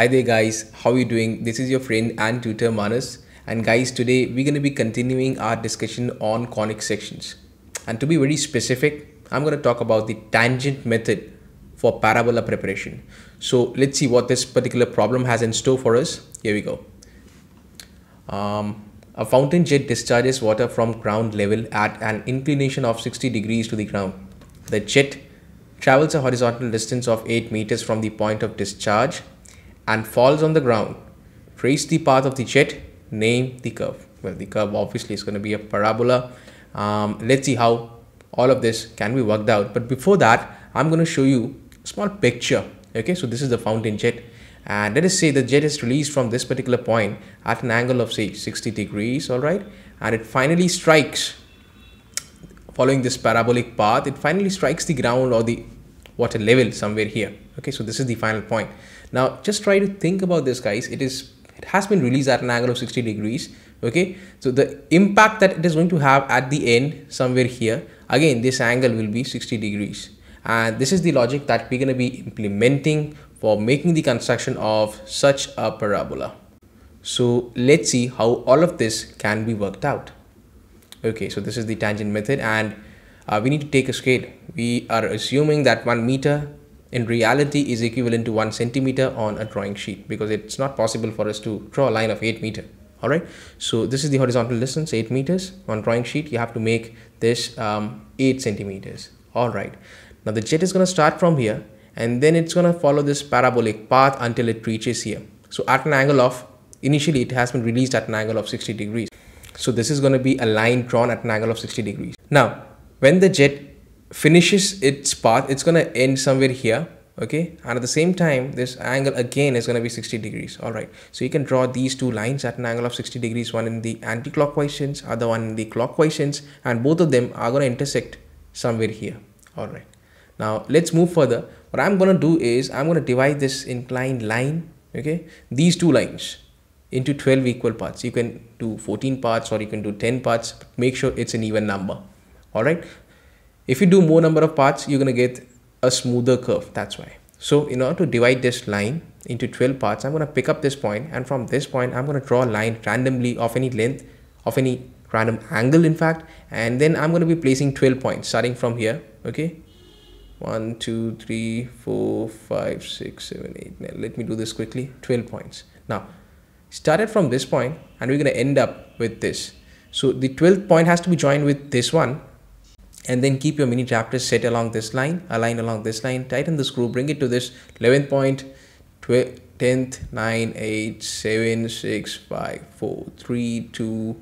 Hi there guys, how are you doing? This is your friend and tutor Manas, and guys, today we're going to be continuing our discussion on conic sections. And to be very specific, I'm going to talk about the tangent method for parabola preparation. So let's see what this particular problem has in store for us. Here we go. A fountain jet discharges water from ground level at an inclination of 60 degrees to the ground. The jet travels a horizontal distance of 8 meters from the point of discharge and falls on the ground. Trace the path of the jet, name the curve. Well, the curve obviously is going to be a parabola. Let's see how all of this can be worked out. But before that, I'm going to show you a small picture. Okay, so this is the fountain jet. And let us say the jet is released from this particular point at an angle of say 60 degrees, all right? And it finally strikes, following this parabolic path, it finally strikes the ground or the water level somewhere here. Okay, so this is the final point. Now, just try to think about this, guys. It has been released at an angle of 60 degrees, okay? So the impact that it is going to have at the end, somewhere here, again, this angle will be 60 degrees. And this is the logic that we're going to be implementing for making the construction of such a parabola. So let's see how all of this can be worked out. Okay, so this is the tangent method, and we need to take a scale. We are assuming that 1 meter in reality is equivalent to 1 centimeter on a drawing sheet, because it's not possible for us to draw a line of 8 meter. All right, so this is the horizontal distance, 8 meters. On drawing sheet, you have to make this 8 centimeters. All right, now the jet is going to start from here, and then it's going to follow this parabolic path until it reaches here. So at an angle of, initially it has been released at an angle of 60 degrees. So this is going to be a line drawn at an angle of 60 degrees. Now, when the jet finishes its path, it's going to end somewhere here. Okay. And at the same time, this angle again is going to be 60 degrees. All right. So you can draw these two lines at an angle of 60 degrees, one in the anti-clockwise sense, other one in the clockwise sense, and both of them are going to intersect somewhere here. All right. Now let's move further. What I'm going to do is I'm going to divide this inclined line, okay, these two lines, into 12 equal parts. You can do 14 parts or you can do 10 parts. But make sure it's an even number. All right. If you do more number of parts, you're going to get a smoother curve. That's why. So in order to divide this line into 12 parts, I'm going to pick up this point, and from this point, I'm going to draw a line randomly of any length, of any random angle, in fact, and then I'm going to be placing 12 points starting from here. Okay. 1, 2, 3, 4, 5, 6, 7, 8, 9. Let me do this quickly. 12 points. Now, started from this point, and we're going to end up with this. So the 12th point has to be joined with this one. And then keep your mini chapters set along this line, a line along this line, tighten the screw, bring it to this 11th point, 10th, 9, 8, 7, 6, 5, 4, 3, 2,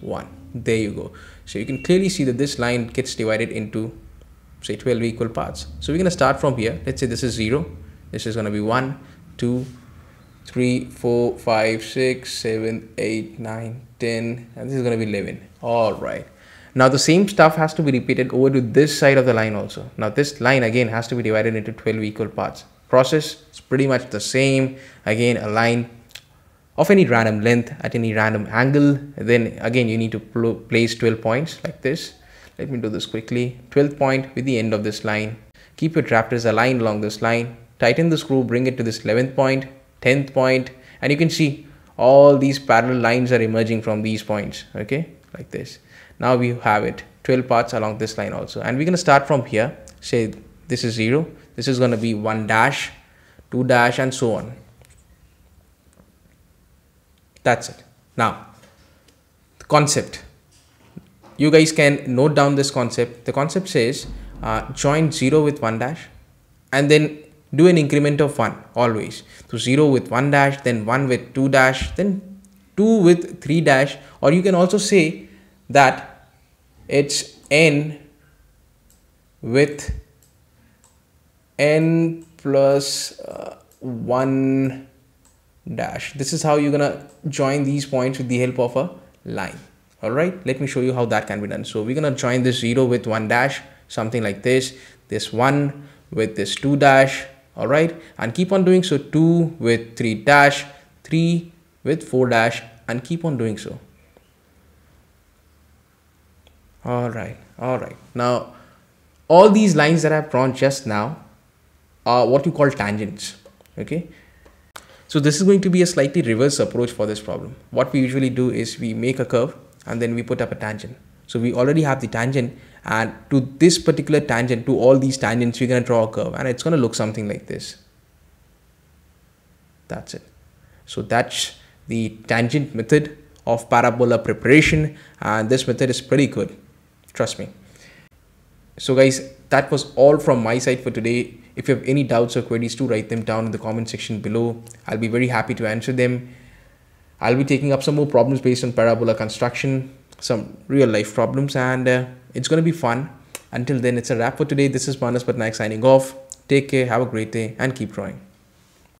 1. There you go. So you can clearly see that this line gets divided into say 12 equal parts. So we're going to start from here. Let's say this is 0. This is going to be 1, 2, 3, 4, 5, 6, 7, 8, 9, 10, and this is going to be 11. All right. Now the same stuff has to be repeated over to this side of the line also. Now this line again has to be divided into 12 equal parts. Process is pretty much the same. Again, a line of any random length at any random angle. Then again, you need to place 12 points like this. Let me do this quickly. 12th point with the end of this line. Keep your chapters aligned along this line. Tighten the screw, bring it to this 11th point, 10th point, and you can see all these parallel lines are emerging from these points. Okay, like this. Now we have it, 12 parts along this line also. And we're going to start from here. Say this is 0. This is going to be 1 dash, 2 dash, and so on. That's it. Now, the concept. You guys can note down this concept. The concept says join 0 with 1 dash and then do an increment of 1 always. So 0 with 1 dash, then 1 with 2 dash, then 2 with 3 dash, or you can also say that it's n with n plus 1 dash. This is how you're gonna join these points with the help of a line. All right, let me show you how that can be done. So we're gonna join this 0 with 1 dash, something like this, this 1 with this 2 dash, all right, and keep on doing so. 2 with 3 dash, 3 with 4 dash, and keep on doing so. All right. Now, all these lines that I've drawn just now are what you call tangents. Okay. So this is going to be a slightly reverse approach for this problem. What we usually do is we make a curve and then we put up a tangent. So we already have the tangent, and to this particular tangent, to all these tangents, we're going to draw a curve, and it's going to look something like this. That's it. So that's the tangent method of parabola preparation, and this method is pretty good. Trust me. So guys, that was all from my side for today. If you have any doubts or queries, do write them down in the comment section below. I'll be very happy to answer them. I'll be taking up some more problems based on parabola construction, some real life problems, and it's going to be fun. Until then, it's a wrap for today. This is Manas Patnaik signing off. Take care, have a great day, and keep drawing.